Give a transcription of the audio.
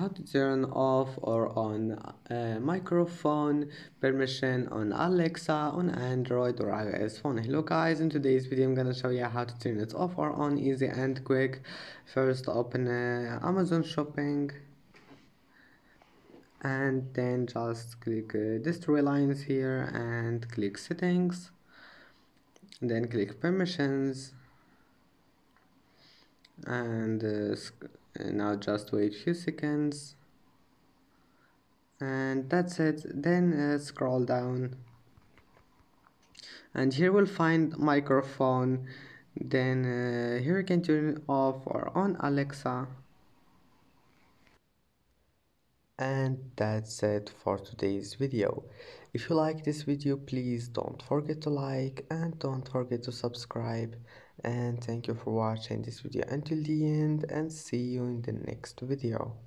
how to turn off or on microphone permission on Alexa on Android or iOS phone. Hello guys, in today's video I'm gonna show you how to turn it off or on easy and quick. First open Amazon Shopping and then just click these three lines here and click settings, and then click permissions, and now just wait a few seconds, and that's it. Then scroll down and here we'll find microphone. Then here you can turn it off or on Alexa. And that's it for today's video. If you like this video, please don't forget to like and don't forget to subscribe. And thank you for watching this video until the end, and see you in the next video.